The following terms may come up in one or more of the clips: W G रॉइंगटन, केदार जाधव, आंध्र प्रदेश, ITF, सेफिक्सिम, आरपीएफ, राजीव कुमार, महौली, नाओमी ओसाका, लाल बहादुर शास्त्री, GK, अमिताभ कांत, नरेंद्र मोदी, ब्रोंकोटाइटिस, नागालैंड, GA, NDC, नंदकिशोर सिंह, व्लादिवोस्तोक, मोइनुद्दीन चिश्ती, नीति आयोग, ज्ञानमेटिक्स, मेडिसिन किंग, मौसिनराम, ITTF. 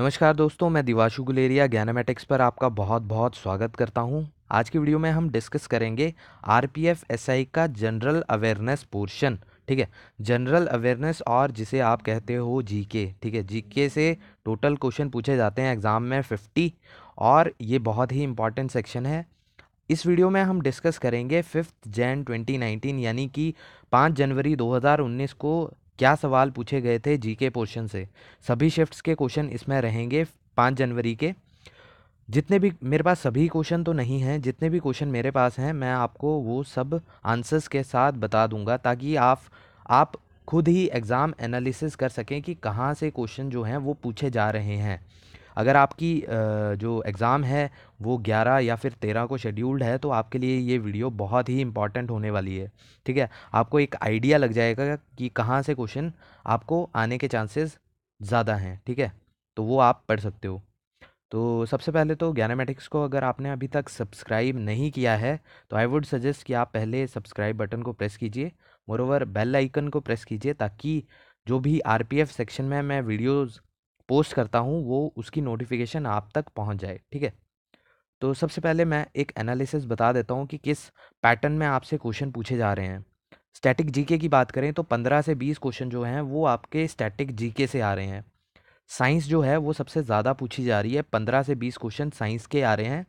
नमस्कार दोस्तों, मैं दिवाशु गुलेरिया ज्ञानमेटिक्स पर आपका बहुत बहुत स्वागत करता हूं। आज की वीडियो में हम डिस्कस करेंगे आरपीएफ एसआई का जनरल अवेयरनेस पोर्शन, ठीक है, जनरल अवेयरनेस और जिसे आप कहते हो जीके, ठीक है। जीके से टोटल क्वेश्चन पूछे जाते हैं एग्ज़ाम में 50 और ये बहुत ही इंपॉर्टेंट सेक्शन है। इस वीडियो में हम डिस्कस करेंगे 5 जनवरी 2019 यानी कि 5 जनवरी 2019 को क्या सवाल पूछे गए थे जीके पोर्शन से। सभी शिफ्ट्स के क्वेश्चन इसमें रहेंगे। 5 जनवरी के जितने भी मेरे पास सभी क्वेश्चन तो नहीं हैं, जितने भी क्वेश्चन मेरे पास हैं मैं आपको वो सब आंसर्स के साथ बता दूंगा ताकि आप खुद ही एग्ज़ाम एनालिसिस कर सकें कि कहाँ से क्वेश्चन जो हैं वो पूछे जा रहे हैं। अगर आपकी जो एग्ज़ाम है वो 11 या फिर 13 को शेड्यूल्ड है तो आपके लिए ये वीडियो बहुत ही इम्पॉर्टेंट होने वाली है, ठीक है। आपको एक आइडिया लग जाएगा कि कहाँ से क्वेश्चन आपको आने के चांसेस ज़्यादा हैं, ठीक है, तो वो आप पढ़ सकते हो। तो सबसे पहले तो ज्ञानमेटिक्स को अगर आपने अभी तक सब्सक्राइब नहीं किया है तो आई वुड सजेस्ट कि आप पहले सब्सक्राइब बटन को प्रेस कीजिए, मोरोवर बेल आइकन को प्रेस कीजिए ताकि जो भी आरपीएफ सेक्शन में मैं वीडियोज़ पोस्ट करता हूँ वो उसकी नोटिफिकेशन आप तक पहुँच जाए, ठीक है। तो सबसे पहले मैं एक एनालिसिस बता देता हूँ कि किस पैटर्न में आपसे क्वेश्चन पूछे जा रहे हैं। स्टैटिक जीके की बात करें तो 15 से 20 क्वेश्चन जो हैं वो आपके स्टैटिक जीके से आ रहे हैं। साइंस जो है वो सबसे ज़्यादा पूछी जा रही है, 15 से 20 क्वेश्चन साइंस के आ रहे हैं।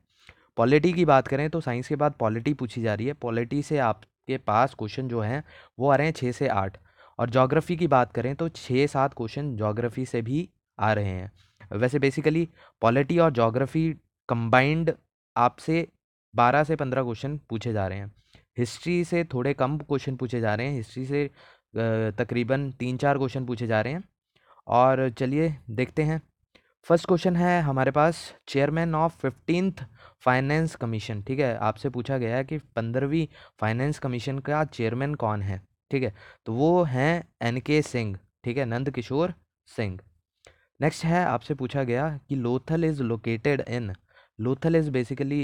पॉलिटी की बात करें तो साइंस के बाद पॉलिटी पूछी जा रही है, पॉलिटी से आपके पास क्वेश्चन जो हैं वो आ रहे हैं 6 से 8। और ज्योग्राफी की बात करें तो 6-7 क्वेश्चन ज्योग्राफी से भी आ रहे हैं। वैसे बेसिकली पॉलिटी और ज्योग्राफी कंबाइंड आपसे 12 से 15 क्वेश्चन पूछे जा रहे हैं। हिस्ट्री से थोड़े कम क्वेश्चन पूछे जा रहे हैं, हिस्ट्री से तकरीबन 3-4 क्वेश्चन पूछे जा रहे हैं। और चलिए देखते हैं, फर्स्ट क्वेश्चन है हमारे पास chairman of 15th finance commission, ठीक है। आपसे पूछा गया है कि 15वीं फाइनेंस कमीशन का चेयरमैन कौन है, ठीक है, तो वो हैं NK सिंह, ठीक है, नंदकिशोर सिंह। नेक्स्ट है आपसे पूछा गया कि Lothal is located in, Lothal is basically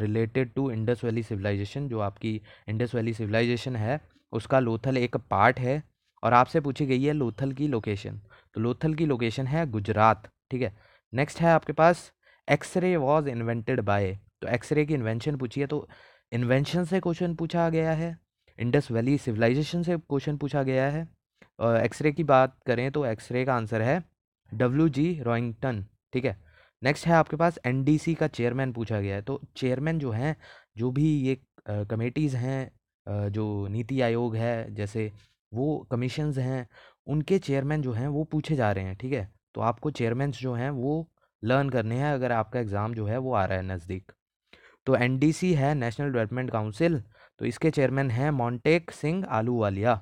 related to Indus valley civilisation, जो आपकी इंडस वैली सिविलाइजेशन है उसका लोथल एक पार्ट है। और आपसे पूछी गई है लोथल की लोकेशन, तो लोथल की लोकेशन है गुजरात, ठीक है। नेक्स्ट है आपके पास एक्सरे वॉज इन्वेंटेड बाय, तो एक्सरे की इन्वेंशन पूछी है, तो इन्वेंशन से क्वेश्चन पूछा गया है, इंडस वैली सिविलाइजेशन से क्वेश्चन पूछा गया है। एक्सरे की बात करें तो एक्सरे का आंसर है W G रॉइंगटन, ठीक है। नेक्स्ट है आपके पास NDC का चेयरमैन पूछा गया है, तो चेयरमैन जो हैं, जो भी ये कमेटीज़ हैं, जो नीति आयोग है जैसे वो कमीशंस हैं, उनके चेयरमैन जो हैं वो पूछे जा रहे हैं, ठीक है। तो आपको चेयरमैन जो हैं वो लर्न करने हैं अगर आपका एग्ज़ाम जो है वो आ रहा है नज़दीक। तो NDC है नेशनल डेवलपमेंट काउंसिल, तो इसके चेयरमैन हैं मॉन्टेक सिंह आलू वालिया।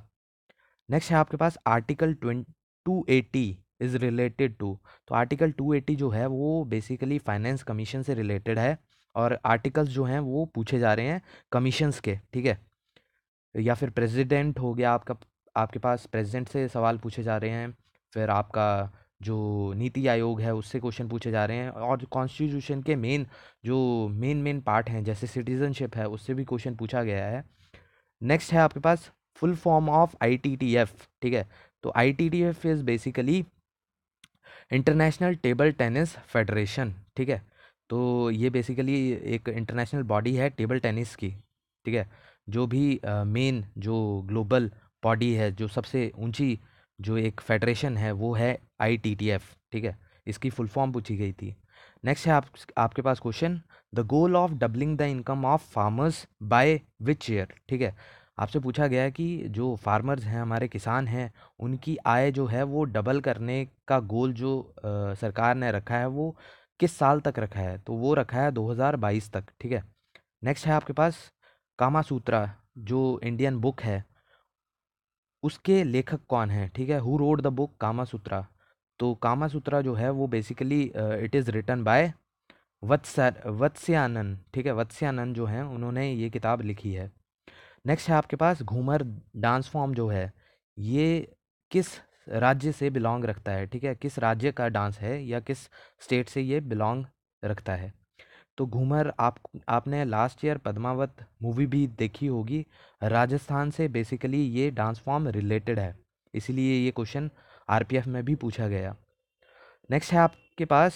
नेक्स्ट है आपके पास आर्टिकल 280 इज़ रिलेटेड टू, तो आर्टिकल 280 जो है वो बेसिकली फाइनेंस कमीशन से रिलेटेड है और आर्टिकल्स जो हैं वो पूछे जा रहे हैं कमीशंस के, ठीक है, या फिर प्रेसिडेंट हो गया आपका, आपके पास प्रेसिडेंट से सवाल पूछे जा रहे हैं, फिर आपका जो नीति आयोग है उससे क्वेश्चन पूछे जा रहे हैं, और कॉन्स्टिट्यूशन के मेन पार्ट हैं जैसे सिटीजनशिप है उससे भी क्वेश्चन पूछा गया है। नेक्स्ट है आपके पास फुल फॉर्म ऑफ ITTF, ठीक है, तो ITTF is basically international table tennis federation, ठीक है, तो ये बेसिकली एक इंटरनेशनल बॉडी है टेबल टेनिस की, ठीक है, जो भी मेन जो ग्लोबल बॉडी है, जो सबसे ऊंची जो एक फेडरेशन है वो है ITTF, ठीक है, इसकी फुल फॉर्म पूछी गई थी। नेक्स्ट है आपके पास question the goal of doubling the income of farmers by which year, ठीक है। आपसे पूछा गया है कि जो फार्मर्स हैं, हमारे किसान हैं, उनकी आय जो है वो डबल करने का गोल जो सरकार ने रखा है वो किस साल तक रखा है, तो वो रखा है 2022 तक, ठीक है। नेक्स्ट है आपके पास कामासूत्रा जो इंडियन बुक है उसके लेखक कौन है, ठीक है, who wrote the book Kamasutra, तो कामासूत्रा जो है वो basically it is written by Vatsyanand, ठीक है, वत्स्यानंद जो हैं उन्होंने ये किताब लिखी है। नेक्स्ट है आपके पास घूमर डांस फॉर्म जो है ये किस राज्य से बिलोंग रखता है, ठीक है, किस राज्य का डांस है या किस स्टेट से ये बिलोंग रखता है, तो घूमर आपने लास्ट ईयर पद्मावत मूवी भी देखी होगी, राजस्थान से बेसिकली ये डांस फॉर्म रिलेटेड है, इसीलिए ये क्वेश्चन आरपीएफ में भी पूछा गया। नेक्स्ट है आप के पास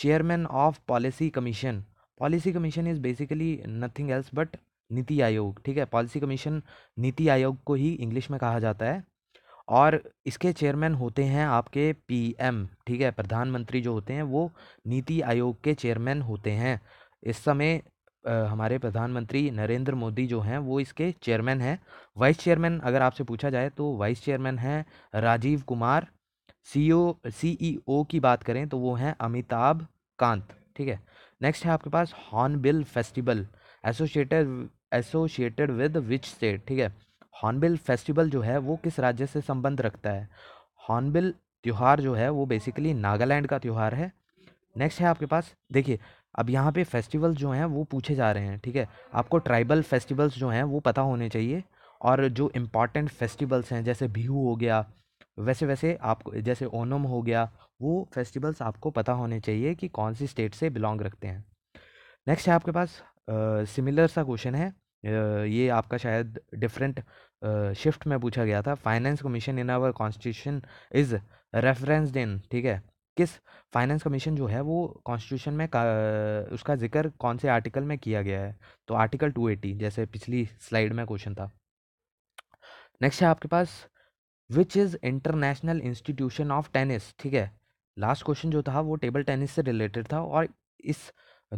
chairman of policy commission. Policy commission is basically nothing else but नीति आयोग, ठीक है। पॉलिसी कमीशन नीति आयोग को ही इंग्लिश में कहा जाता है, और इसके चेयरमैन होते हैं आपके पीएम, ठीक है। प्रधानमंत्री जो होते हैं वो नीति आयोग के चेयरमैन होते हैं। इस समय हमारे प्रधानमंत्री नरेंद्र मोदी जो हैं वो इसके चेयरमैन हैं। वाइस चेयरमैन अगर आपसे पूछा जाए तो वाइस चेयरमैन हैं राजीव कुमार। सीईओ की बात करें तो वो हैं अमिताभ कांत, ठीक है। नेक्स्ट है आपके पास hornbill festival associated with which state, ठीक है। हॉर्नबिल फेस्टिवल जो है वो किस राज्य से संबंध रखता है। हॉर्नबिल त्यौहार जो है वो बेसिकली नागालैंड का त्यौहार है। नेक्स्ट है आपके पास, देखिए अब यहाँ पे फेस्टिवल जो हैं वो पूछे जा रहे हैं, ठीक है। आपको ट्राइबल फेस्टिवल्स जो हैं वो पता होने चाहिए, और जो इम्पॉर्टेंट फेस्टिवल्स हैं जैसे बिहू हो गया, वैसे आपको जैसे ओनम हो गया, वो फेस्टिवल्स आपको पता होने चाहिए कि कौन सी स्टेट से बिलोंग रखते हैं। नेक्स्ट है आपके पास सिमिलर सा क्वेश्चन है, ये आपका शायद डिफरेंट शिफ्ट में पूछा गया था। Finance commission in our constitution is referenced in, ठीक है। किस फाइनेंस कमीशन जो है वो कॉन्स्टिट्यूशन में उसका जिक्र कौन से आर्टिकल में किया गया है, तो आर्टिकल 280 जैसे पिछली स्लाइड में क्वेश्चन था। नेक्स्ट है आपके पास which is international institution of tennis, ठीक है। लास्ट क्वेश्चन जो था वो टेबल टेनिस से रिलेटेड था, और इस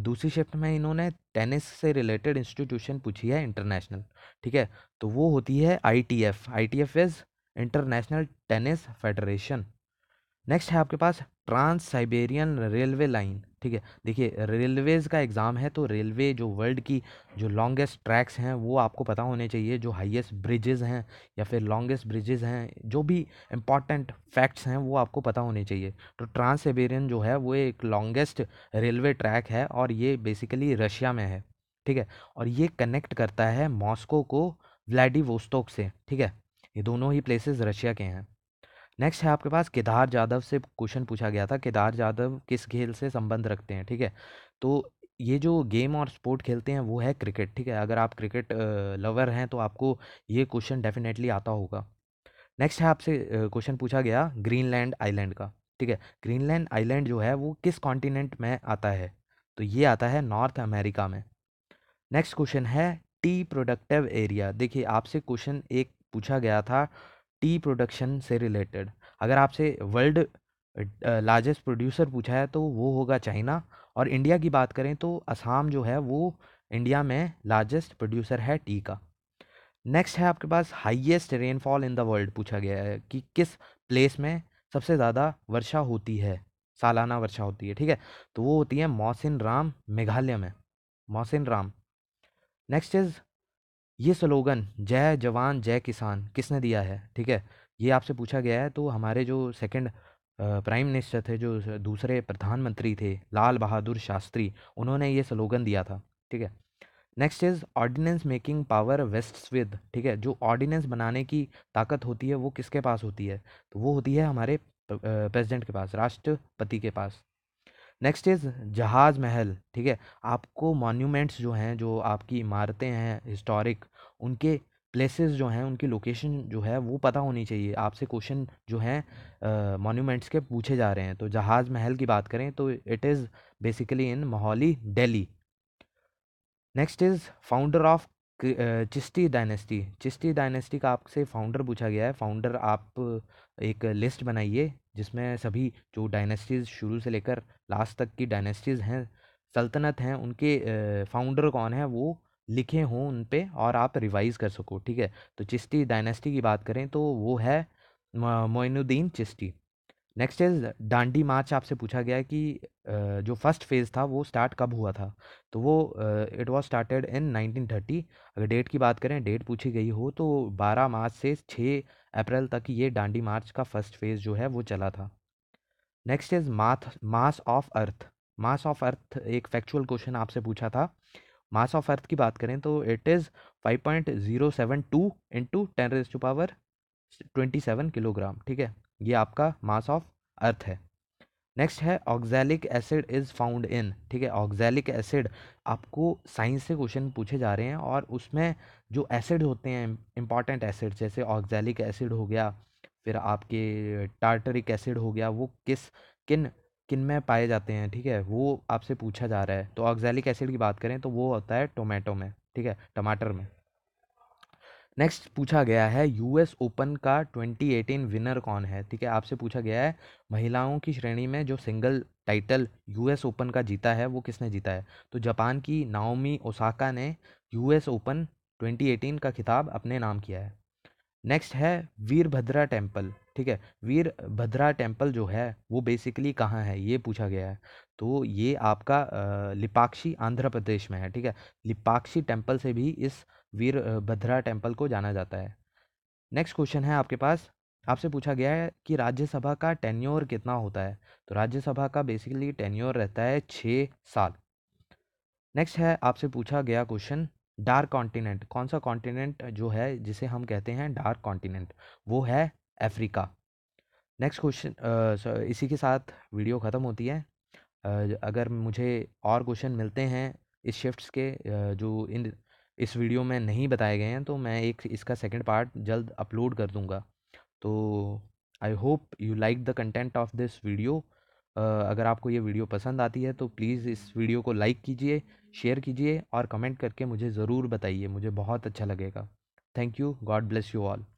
दूसरी शिफ्ट में इन्होंने टेनिस से रिलेटेड इंस्टीट्यूशन पूछी है इंटरनेशनल, ठीक है। तो वो होती है ITF। ITF is international tennis federation. Next है आपके पास ट्रांस साइबेरियन रेलवे लाइन, ठीक है। देखिए रेलवेज़ का एग्ज़ाम है तो रेलवे जो वर्ल्ड की जो लॉन्गेस्ट ट्रैक्स हैं वो आपको पता होने चाहिए, जो हाईएस्ट ब्रिजेज़ हैं या फिर लॉन्गेस्ट ब्रिजेज़ हैं, जो भी इम्पॉर्टेंट फैक्ट्स हैं वो आपको पता होने चाहिए। तो ट्रांस साइबेरियन जो है वो एक लॉन्गेस्ट रेलवे ट्रैक है, और ये बेसिकली रशिया में है, ठीक है। और ये कनेक्ट करता है मॉस्को को व्लादिवोस्तोक से, ठीक है। ये दोनों ही प्लेसेस रशिया के हैं। नेक्स्ट है आपके पास केदार जाधव से क्वेश्चन पूछा गया था, केदार जाधव किस खेल से संबंध रखते हैं, ठीक है। तो ये जो गेम और स्पोर्ट खेलते हैं वो है क्रिकेट, ठीक है। अगर आप क्रिकेट लवर हैं तो आपको ये क्वेश्चन डेफिनेटली आता होगा। नेक्स्ट है आपसे क्वेश्चन पूछा गया ग्रीन लैंड आइलैंड का, ठीक है। ग्रीन लैंड आइलैंड जो है वो किस कॉन्टिनेंट में आता है, तो ये आता है नॉर्थ अमेरिका में। नेक्स्ट क्वेश्चन है टी प्रोडक्टिव एरिया। देखिए आपसे क्वेश्चन एक पूछा गया था टी प्रोडक्शन से रिलेटेड। अगर आपसे वर्ल्ड लार्जेस्ट प्रोड्यूसर पूछा है तो वो होगा चाइना, और इंडिया की बात करें तो असम जो है वो इंडिया में लार्जेस्ट प्रोड्यूसर है टी का। नेक्स्ट है आपके पास highest rainfall in the world पूछा गया है कि किस प्लेस में सबसे ज़्यादा वर्षा होती है, सालाना वर्षा होती है, ठीक है। तो वो होती है मौसिनराम, मेघालय में मौसिनराम। नेक्स्ट इज़ ये स्लोगन जय जवान जय किसान किसने दिया है, ठीक है। ये आपसे पूछा गया है तो हमारे जो सेकंड प्राइम मिनिस्टर थे, जो दूसरे प्रधानमंत्री थे लाल बहादुर शास्त्री, उन्होंने ये स्लोगन दिया था, ठीक है। Next is ordinance making power waste with, ठीक है। जो ऑर्डिनेंस बनाने की ताकत होती है वो किसके पास होती है, तो वो होती है हमारे प्रेसिडेंट के पास, राष्ट्रपति के पास। नेक्स्ट इज़ जहाज महल, ठीक है। आपको मॉन्यूमेंट्स जो हैं, जो आपकी इमारतें हैं हिस्टोरिक, उनके प्लेसेस जो हैं, उनकी लोकेशन जो है वो पता होनी चाहिए। आपसे क्वेश्चन जो हैं मॉन्यूमेंट्स के पूछे जा रहे हैं, तो जहाज महल की बात करें तो it is basically in महौली, Delhi. Next is founder of Chishti dynasty. Chishti dynasty का आपसे फाउंडर पूछा गया है। फाउंडर आप एक लिस्ट बनाइए जिसमें सभी जो डायनेस्टीज़ शुरू से लेकर लास्ट तक की डायनेस्टीज़ हैं, सल्तनत हैं, उनके फाउंडर कौन है वो लिखे हों उन पे, और आप रिवाइज़ कर सको, ठीक है। तो चिश्ती डायनेस्टी की बात करें तो वो है मोइनुद्दीन चिश्ती। Next is Dandi march. आपसे पूछा गया है कि जो फर्स्ट फेज़ था वो स्टार्ट कब हुआ था, तो वो इट वाज स्टार्टेड इन 1930। अगर डेट की बात करें, डेट पूछी गई हो तो 12 मार्च से 6 अप्रैल तक ये डांडी मार्च का फर्स्ट फेज़ जो है वो चला था। Next is mass of earth. Mass of अर्थ एक फैक्चुअल क्वेश्चन आपसे पूछा था। मास ऑफ अर्थ की बात करें तो इट इज़ 5.072 इंटू 10^27 किलोग्राम, ठीक है। ये आपका मास ऑफ अर्थ है। नेक्स्ट है oxalic acid is found in, ठीक है। ऑक्सैलिक एसिड आपको साइंस से क्वेश्चन पूछे जा रहे हैं, और उसमें जो एसिड होते हैं इंपॉर्टेंट एसिड, जैसे ऑक्सैलिक एसिड हो गया, फिर आपके टार्टरिक एसिड हो गया, वो किन किनमें पाए जाते हैं, ठीक है, वो आपसे पूछा जा रहा है। तो ऑक्सैलिक एसिड की बात करें तो वो होता है टोमेटो में, ठीक है, टमाटर में। नेक्स्ट पूछा गया है यूएस ओपन का 2018 विनर कौन है, ठीक है, आपसे पूछा गया है महिलाओं की श्रेणी में जो सिंगल टाइटल यूएस ओपन का जीता है वो किसने जीता है। तो जापान की नाओमी ओसाका ने यूएस ओपन 2018 का खिताब अपने नाम किया है। नेक्स्ट है वीरभद्रा टेम्पल, ठीक है, वीरभद्रा टेम्पल जो है वो बेसिकली कहाँ है ये पूछा गया है। तो ये आपका लिपाक्षी आंध्र प्रदेश में है, ठीक है, लिपाक्षी टेम्पल से भी इस वीरभद्रा टेम्पल को जाना जाता है। नेक्स्ट क्वेश्चन है आपके पास, आपसे पूछा गया है कि राज्यसभा का टेन्योर कितना होता है। तो राज्यसभा का बेसिकली टेन्योर रहता है 6 साल। नेक्स्ट है आपसे पूछा गया क्वेश्चन डार्क कॉन्टिनेंट, कौन सा कॉन्टिनेंट जो है जिसे हम कहते हैं डार्क कॉन्टिनेंट, वो है अफ्रीका। नेक्स्ट क्वेश्चन, इसी के साथ वीडियो ख़त्म होती है। अगर मुझे और क्वेश्चन मिलते हैं इस शिफ्ट्स के जो इस वीडियो में नहीं बताए गए हैं तो मैं इसका सेकंड पार्ट जल्द अपलोड कर दूंगा। तो I hope you like the content of this video. अगर आपको ये वीडियो पसंद आती है तो प्लीज़ इस वीडियो को लाइक कीजिए, शेयर कीजिए और कमेंट करके मुझे ज़रूर बताइए, मुझे बहुत अच्छा लगेगा। Thank you, God bless you all.